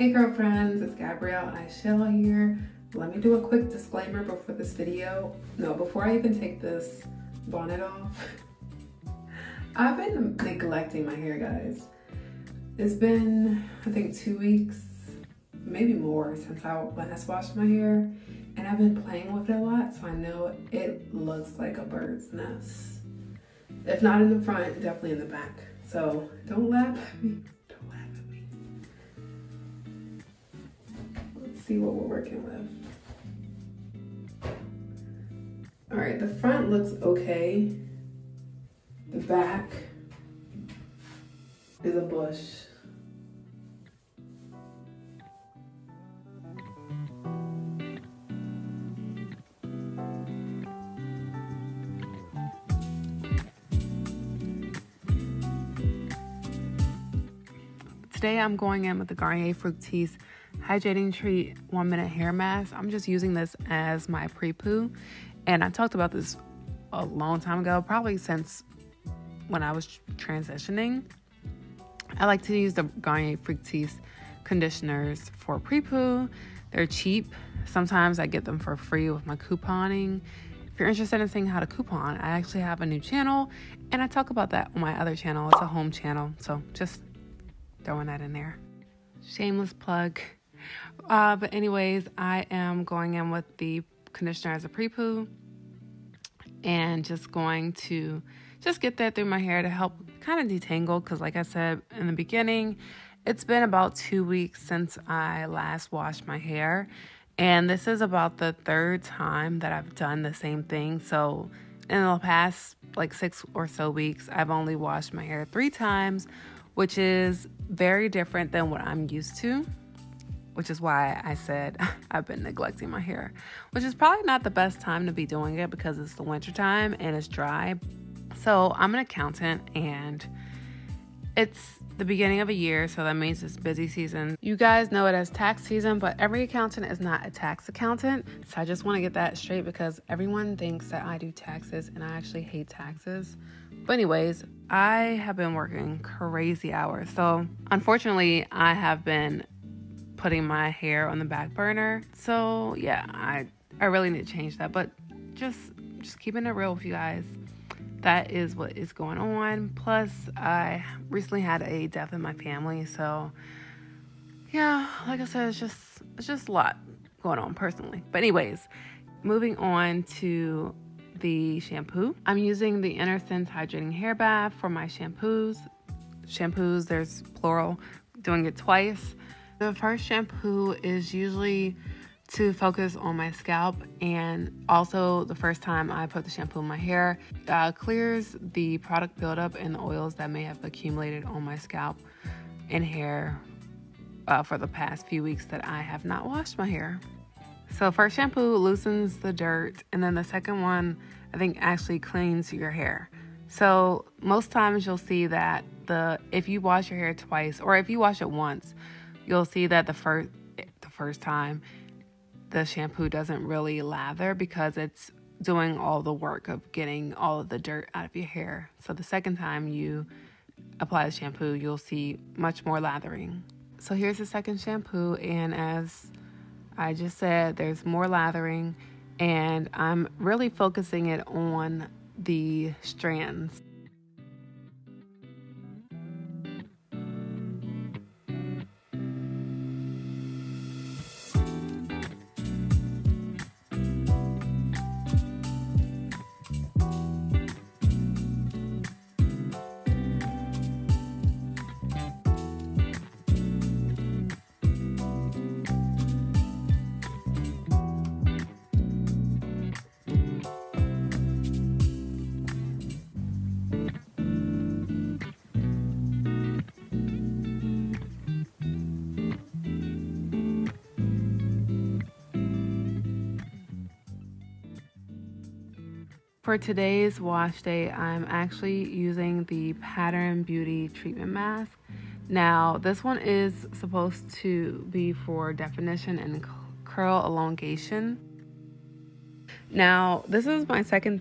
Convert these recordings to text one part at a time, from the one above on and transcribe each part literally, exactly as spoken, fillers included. Hey girl friends, it's Gabrielle Ishell here. Let me do a quick disclaimer before this video. No, before I even take this bonnet off. I've been neglecting my hair, guys. It's been, I think, two weeks, maybe more since I last washed my hair. And I've been playing with it a lot, so I know it looks like a bird's nest. If not in the front, definitely in the back. So don't laugh at me. See what we're working with. All right, the front looks okay. The back is a bush. Today I'm going in with the Garnier Fructis Hydrating Treat one Minute Hair Mask. I'm just using this as my pre-poo, and I talked about this a long time ago, probably since when I was transitioning. I like to use the Garnier Fructis conditioners for pre-poo. They're cheap. Sometimes I get them for free with my couponing. If you're interested in seeing how to coupon, I actually have a new channel, and I talk about that on my other channel. It's a home channel, so just throwing that in there. Shameless plug. Uh, but anyways, I am going in with the conditioner as a pre-poo and just going to just get that through my hair to help kind of detangle, because like I said in the beginning, it's been about two weeks since I last washed my hair, and this is about the third time that I've done the same thing. So in the past like six or so weeks, I've only washed my hair three times, which is very different than what I'm used to, which is why I said I've been neglecting my hair, which is probably not the best time to be doing it because it's the winter time and it's dry. So I'm an accountant and it's the beginning of a year, so that means it's busy season. You guys know it as tax season, but every accountant is not a tax accountant. So I just want to get that straight because everyone thinks that I do taxes and I actually hate taxes. But anyways, I have been working crazy hours. So unfortunately, I have been putting my hair on the back burner. So yeah, I, I really need to change that. But just, just keeping it real with you guys, that is what is going on. Plus, I recently had a death in my family. So yeah, like I said, it's just, it's just a lot going on personally. But anyways, moving on to the shampoo. I'm using the InnerSense Hydrating Hair Bath for my shampoos. Shampoos, there's plural, doing it twice. The first shampoo is usually to focus on my scalp, and also the first time I put the shampoo in my hair, uh, clears the product buildup and the oils that may have accumulated on my scalp and hair uh, for the past few weeks that I have not washed my hair. So first shampoo loosens the dirt, and then the second one, I think, actually cleans your hair. So most times you'll see that the if you wash your hair twice, or if you wash it once, you'll see that the first the first time the shampoo doesn't really lather because it's doing all the work of getting all of the dirt out of your hair. So the second time you apply the shampoo, you'll see much more lathering. So here's the second shampoo, and as I just said, there's more lathering, and I'm really focusing it on the strands. For today's wash day, I'm actually using the Pattern Beauty Treatment Mask. Now, this one is supposed to be for definition and curl elongation. Now, this is my second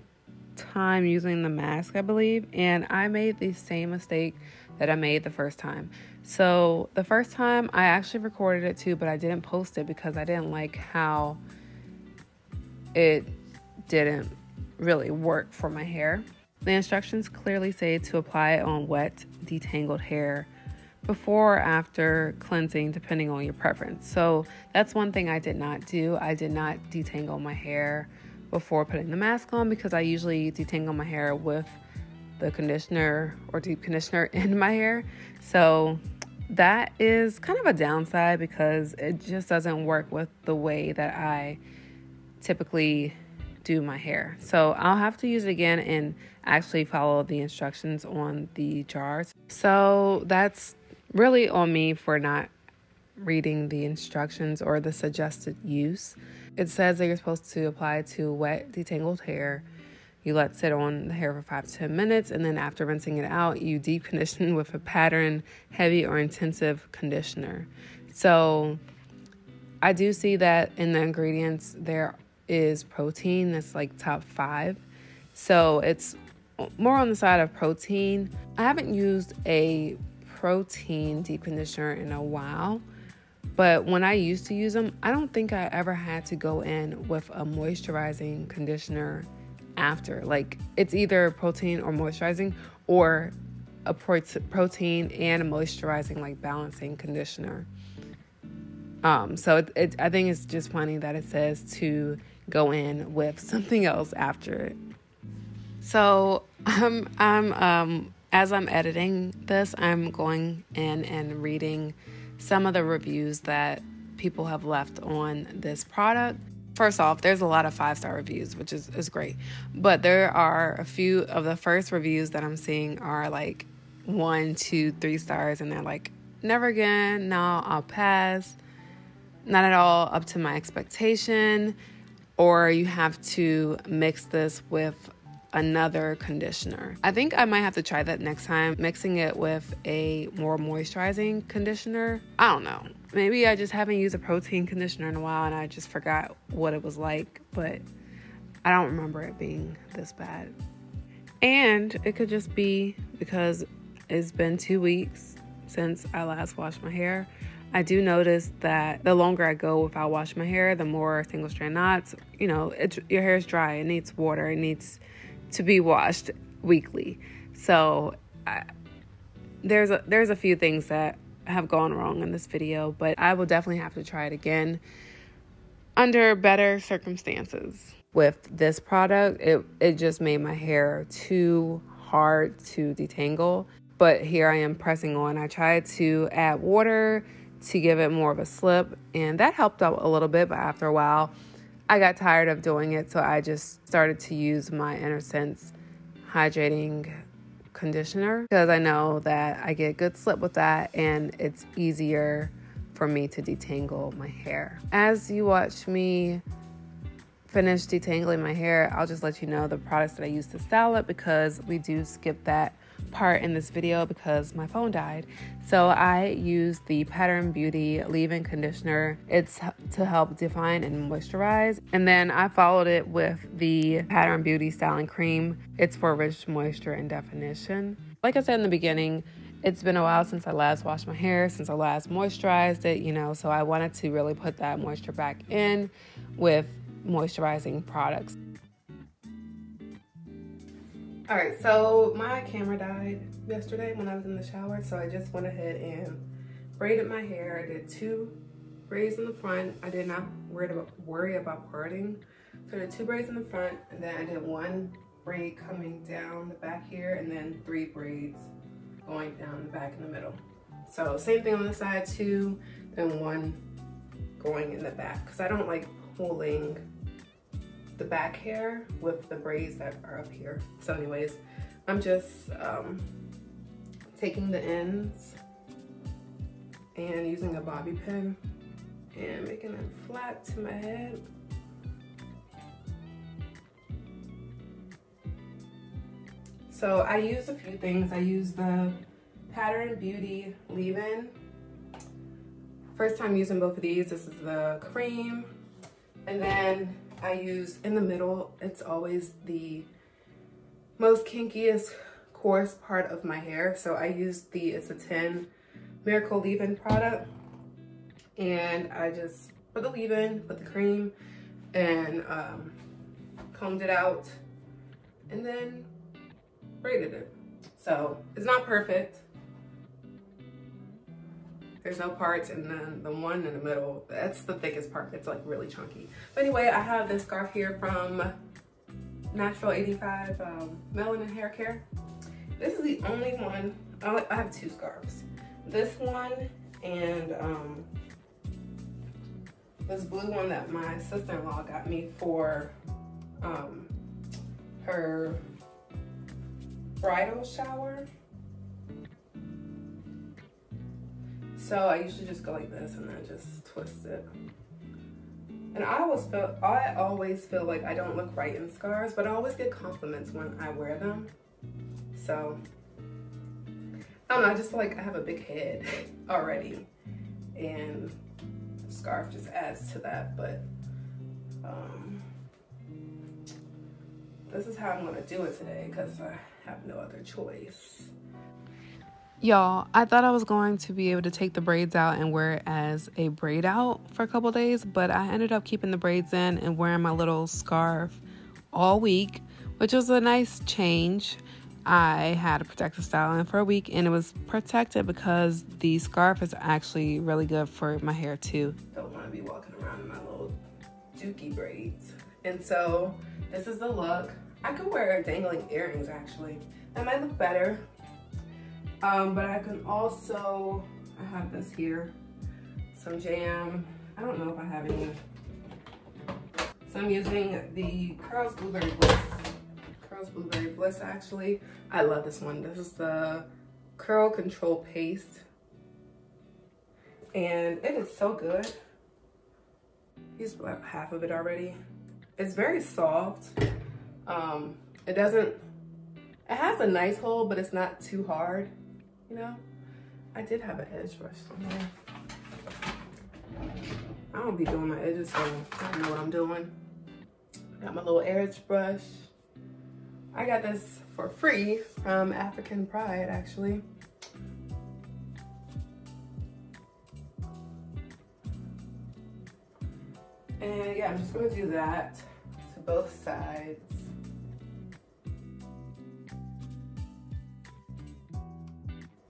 time using the mask, I believe, and I made the same mistake that I made the first time. So the first time I actually recorded it too, but I didn't post it because I didn't like how it didn't really work for my hair. The instructions clearly say to apply it on wet, detangled hair before or after cleansing, depending on your preference. So that's one thing I did not do. I did not detangle my hair before putting the mask on because I usually detangle my hair with the conditioner or deep conditioner in my hair. So that is kind of a downside because it just doesn't work with the way that I typically do my hair. So I'll have to use it again and actually follow the instructions on the jars. So that's really on me for not reading the instructions or the suggested use. It says that you're supposed to apply to wet, detangled hair. You let sit on the hair for five to ten minutes, and then after rinsing it out, you deep condition with a pattern, heavy or intensive conditioner. So I do see that in the ingredients there is protein. That's like top five. So it's more on the side of protein. I haven't used a protein deep conditioner in a while, but when I used to use them, I don't think I ever had to go in with a moisturizing conditioner after. Like, it's either protein or moisturizing, or a pro- protein and a moisturizing, like, balancing conditioner. Um, so it, it, I think it's just funny that it says to go in with something else after it. So I'm, I'm, um, as I'm editing this, I'm going in and reading some of the reviews that people have left on this product. First off, there's a lot of five-star reviews, which is, is great. But there are a few of the first reviews that I'm seeing are like one, two, three stars. And they're like, never again. No, I'll pass. Not at all up to my expectation. Or you have to mix this with another conditioner. I think I might have to try that next time, mixing it with a more moisturizing conditioner. I don't know. Maybe I just haven't used a protein conditioner in a while and I just forgot what it was like, but I don't remember it being this bad. And it could just be because it's been two weeks since I last washed my hair. I do notice that the longer I go without washing my hair, the more single strand knots. You know, it, your hair is dry. It needs water. It needs to be washed weekly. So I, there's a, there's a few things that have gone wrong in this video, but I will definitely have to try it again under better circumstances. With this product, it, it just made my hair too hard to detangle, but here I am pressing on. I tried to add water to give it more of a slip, and that helped out a little bit, but after a while, I got tired of doing it, so I just started to use my InnerSense hydrating conditioner because I know that I get good slip with that and it's easier for me to detangle my hair. As you watch me finish detangling my hair, I'll just let you know the products that I use to style it because we do skip that part in this video because my phone died. So I use the Pattern Beauty leave-in conditioner. It's to help define and moisturize. And then I followed it with the Pattern Beauty styling cream. It's for rich moisture and definition. Like I said in the beginning, it's been a while since I last washed my hair, since I last moisturized it, you know, so I wanted to really put that moisture back in with moisturizing products. All right, so my camera died yesterday when I was in the shower, so I just went ahead and braided my hair. I did two braids in the front. I did not worry about, worry about parting. So I did two braids in the front, and then I did one braid coming down the back here, and then three braids going down the back in the middle. So same thing on the side, two, then one going in the back, because I don't like pulling the back hair with the braids that are up here. So anyways, I'm just um, taking the ends and using a bobby pin and making them flat to my head. So I used a few things. I used the Pattern Beauty leave-in. First time using both of these. This is the cream, and then I use in the middle, it's always the most kinkiest coarse part of my hair. So I used the, it's a ten Miracle Leave-In product. And I just put the leave-in, put the cream, and um, combed it out, and then braided it. So it's not perfect. There's no parts, and then the one in the middle, that's the thickest part. It's like really chunky. But anyway, I have this scarf here from Natural eighty-five um, Melanin Hair Care. This is the only one. I have two scarves. This one and um, this blue one that my sister-in-law got me for um, her bridal shower. So I usually just go like this and then just twist it. And I always feel, I always feel like I don't look right in scarves, but I always get compliments when I wear them. So, I don't know, I just feel like I have a big head already. And scarf just adds to that, but um, this is how I'm gonna do it today because I have no other choice. Y'all, I thought I was going to be able to take the braids out and wear it as a braid out for a couple days, but I ended up keeping the braids in and wearing my little scarf all week, which was a nice change. I had a protective styling for a week, and it was protected because the scarf is actually really good for my hair too. Don't want to be walking around in my little dookie braids. And so this is the look. I could wear dangling earrings actually. That might look better. Um, but I can also, I have this here, some jam. I don't know if I have any. So I'm using the Curls Blueberry Bliss. Curls Blueberry Bliss, actually. I love this one. This is the Curl Control Paste. And it is so good. I used about half of it already. It's very soft. Um, it doesn't, it has a nice hold, but it's not too hard. You know, I did have an edge brush somewhere. I don't be doing my edges, so I don't know what I'm doing. Got my little edge brush. I got this for free from African Pride, actually. And yeah, I'm just gonna do that to both sides.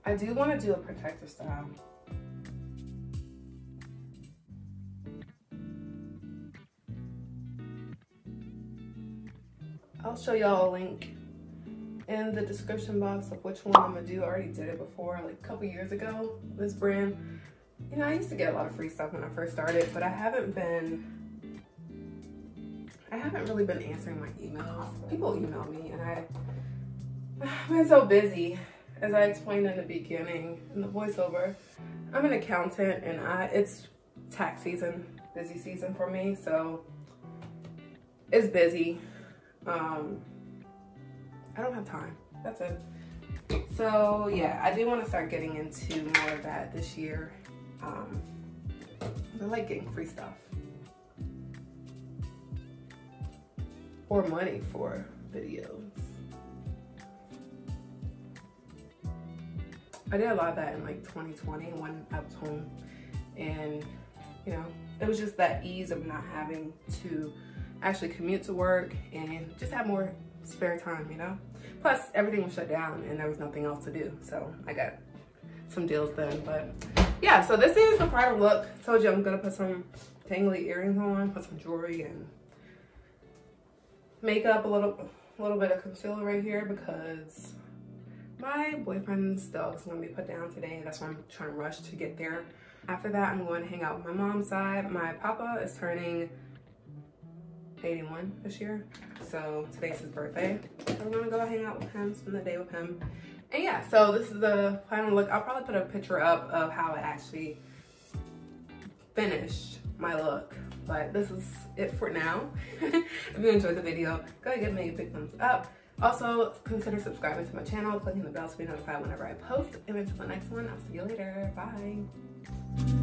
I do want to do a protective style. I'll show y'all a link in the description box of which one I'm gonna do. I already did it before, like a couple years ago. This brand, you know, I used to get a lot of free stuff when I first started, but I haven't been, I haven't really been answering my emails. People email me, and I, I've been so busy. As I explained in the beginning, in the voiceover, I'm an accountant, and I it's tax season, busy season for me, so it's busy. Um, I don't have time, that's it. So yeah, I do want to start getting into more of that this year. Um, I like getting free stuff. Or money for videos. I did a lot of that in like twenty twenty when I was home, and you know, it was just that ease of not having to actually commute to work and just have more spare time, you know? Plus everything was shut down and there was nothing else to do. So I got some deals done, but yeah, so this is the final look. I told you I'm gonna put some dangly earrings on, put some jewelry and makeup, a little, a little bit of concealer right here because my boyfriend's dog is gonna be put down today. That's why I'm trying to rush to get there. After that, I'm going to hang out with my mom's side. My papa is turning eighty-one this year. So today's his birthday. So I'm gonna go hang out with him, spend the day with him. And yeah, so this is the final look. I'll probably put a picture up of how I actually finished my look. But this is it for now. If you enjoyed the video, go ahead and give me a big thumbs up. Also, consider subscribing to my channel, clicking the bell to be notified whenever I post. And until the next one, I'll see you later. Bye.